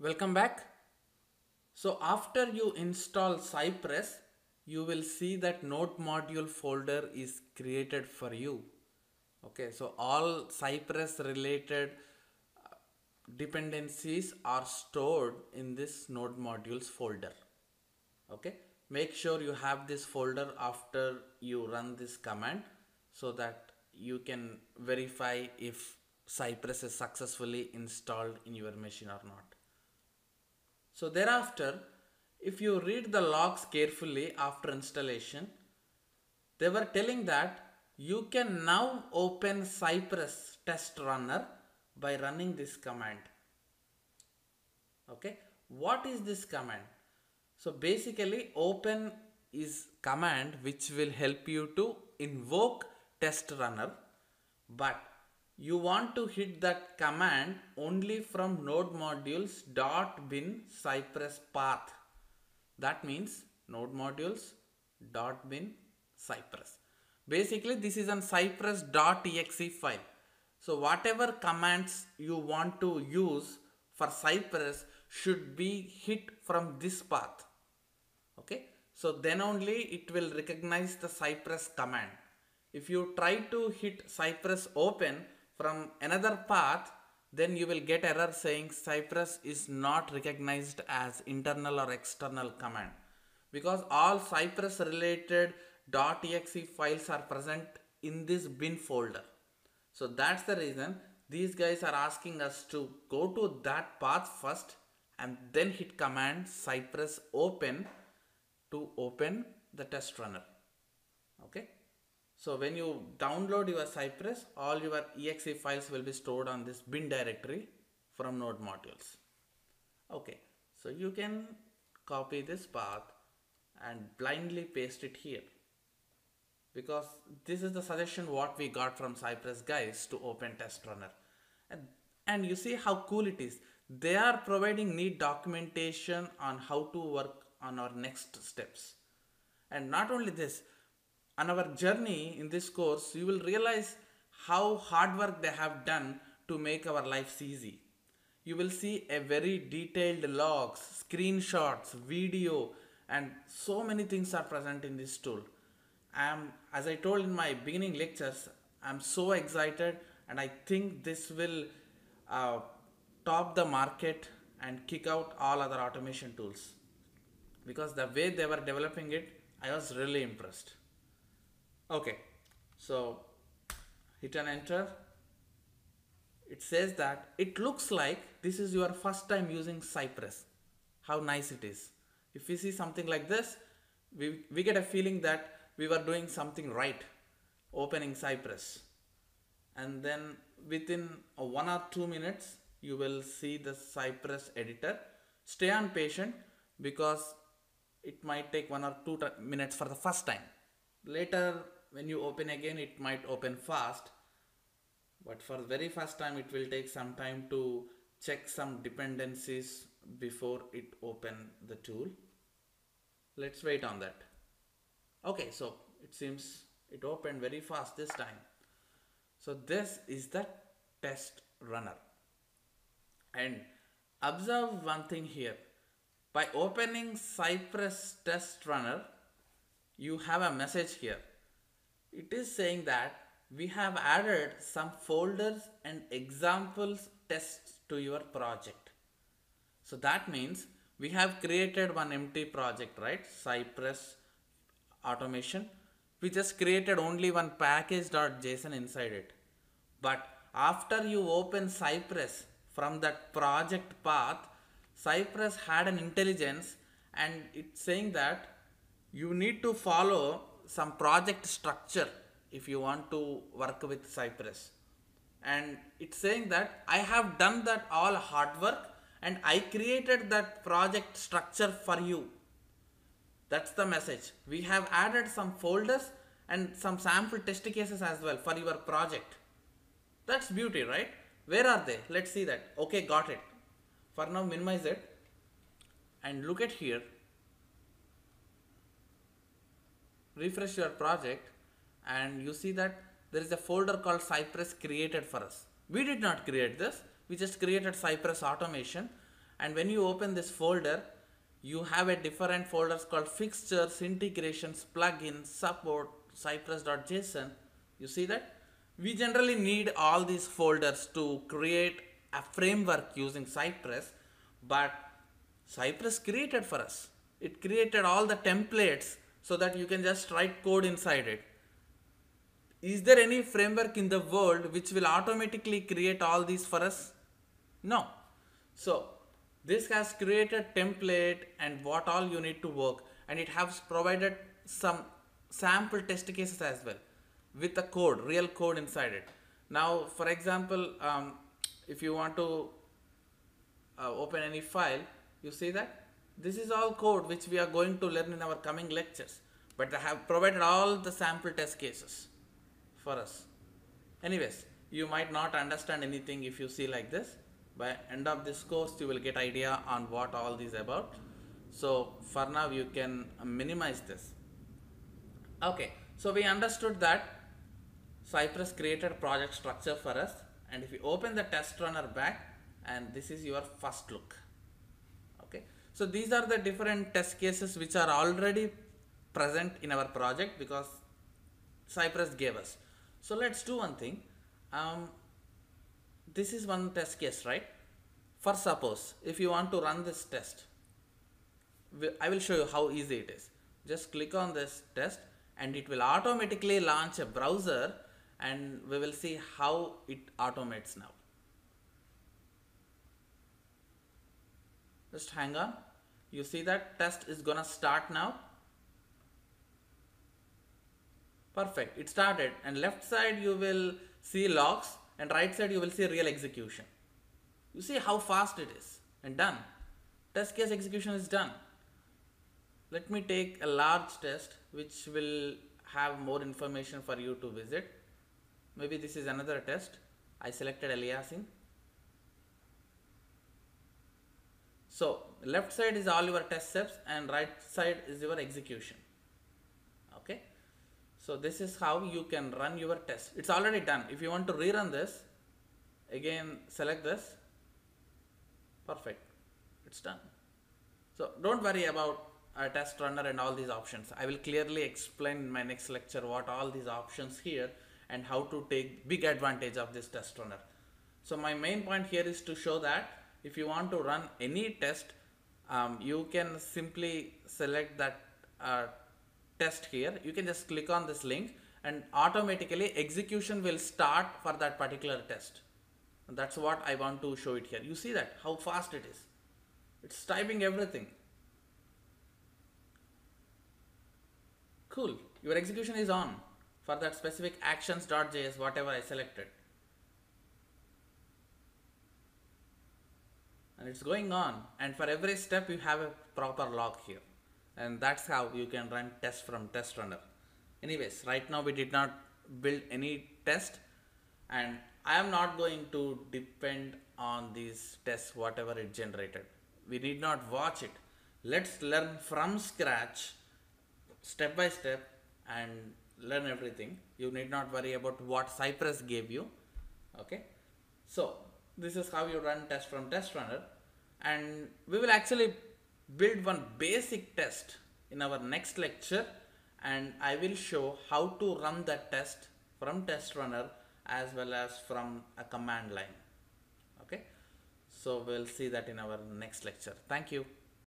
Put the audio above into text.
Welcome back. So after you install Cypress, you will see that Node module folder is created for you. Okay, so all Cypress related dependencies are stored in this Node modules folder. Okay, make sure you have this folder after you run this command so that you can verify if Cypress is successfully installed in your machine or not. So thereafter, if you read the logs carefully after installation, they were telling that you can now open Cypress TestRunner by running this command. Okay, what is this command? So basically, open is command which will help you to invoke TestRunner, but you want to hit that command only from node modules .bin cypress path. That means node modules .bin cypress. Basically, this is an cypress.exe file. So whatever commands you want to use for Cypress should be hit from this path. Okay, so then only it will recognize the Cypress command. If you try to hit Cypress open from another path, then you will get error saying Cypress is not recognized as internal or external command, because all Cypress related .exe files are present in this bin folder. So that's the reason these guys are asking us to go to that path first and then hit command Cypress open to open the test runner. Okay. So when you download your Cypress, all your exe files will be stored on this bin directory from node modules. Okay, so you can copy this path and blindly paste it here, because this is the suggestion what we got from Cypress guys to open TestRunner. And you see how cool it is. They are providing neat documentation on how to work on our next steps. And not only this, on our journey in this course, you will realize how hard work they have done to make our lives easy. You will see a very detailed logs, screenshots, video, and so many things are present in this tool. As I told in my beginning lectures, I'm so excited, and I think this will top the market and kick out all other automation tools, because the way they were developing it, I was really impressed. Okay, so hit and enter. It says that it looks like this is your first time using Cypress. How nice it is. If we see something like this, we get a feeling that we were doing something right, opening Cypress. And then within 1 or 2 minutes, you will see the Cypress editor. Stay on patient, because it might take 1 or 2 minutes for the first time. Later, when you open again, it might open fast, but for the very first time, it will take some time to check some dependencies before it opens the tool. Let's wait on that. Okay, so it seems it opened very fast this time. So this is the TestRunner. And observe one thing here. By opening Cypress TestRunner, you have a message here. It is saying that we have added some folders and examples tests to your project. So that means we have created one empty project, right? Cypress automation. We just created only one package.json inside it. But after you open Cypress from that project path, Cypress had an intelligence, and it's saying that you need to follow some project structure if you want to work with Cypress. And it's saying that I have done that all hard work and I created that project structure for you. That's the message. We have added some folders and some sample test cases as well for your project. That's beauty, right? Where are they? Let's see that. Okay, got it. For now, minimize it and look at here. Refresh your project and you see that there is a folder called Cypress created for us. We did not create this. We just created Cypress automation, And when you open this folder, you have a different folders called fixtures, integrations, plugins, support, cypress.json. You see that? We generally need all these folders to create a framework using Cypress, but Cypress created for us. It created all the templates so that you can just write code inside it. Is there any framework in the world which will automatically create all these for us? No. So this has created template and what all you need to work, and it has provided some sample test cases as well with the code, real code inside it. Now, for example, if you want to open any file, you see that this is all code which we are going to learn in our coming lectures, but they have provided all the sample test cases for us. Anyways, you might not understand anything if you see like this. By end of this course, you will get idea on what all these about. So for now, you can minimize this. Okay, so we understood that Cypress created project structure for us. And if you open the test runner back, and this is your first look. Okay, so these are the different test cases which are already present in our project because Cypress gave us. So let's do one thing. This is one test case, right? For suppose, if you want to run this test, I will show you how easy it is. Just click on this test and it will automatically launch a browser, and we will see how it automates now. Just hang on. You see that test is gonna start now. Perfect, it started, and left side you will see logs, and right side you will see real execution. You see how fast it is, and done. Test case execution is done. Let me take a large test which will have more information for you to visit. Maybe this is another test. I selected aliasing. So left side is all your test steps and right side is your execution. Okay. So this is how you can run your test. It's already done. If you want to rerun this, again, select this. Perfect. It's done. So don't worry about a test runner and all these options. I will clearly explain in my next lecture what all these options here and how to take big advantage of this test runner. So my main point here is to show that if you want to run any test, you can simply select that test here. You can just click on this link and automatically execution will start for that particular test. And that's what I want to show it here. You see that how fast it is. It's typing everything. Cool, your execution is on for that specific actions.js, whatever I selected. And it's going on, and for every step you have a proper log here. And that's how you can run tests from TestRunner. Anyways, right now we did not build any test, and I am not going to depend on these tests, whatever it generated. We need not watch it. Let's learn from scratch, step by step, and learn everything. You need not worry about what Cypress gave you. Okay, so this is how you run test from TestRunner, and we will actually build one basic test in our next lecture, and I will show how to run that test from TestRunner as well as from a command line. Okay, so we'll see that in our next lecture. Thank you.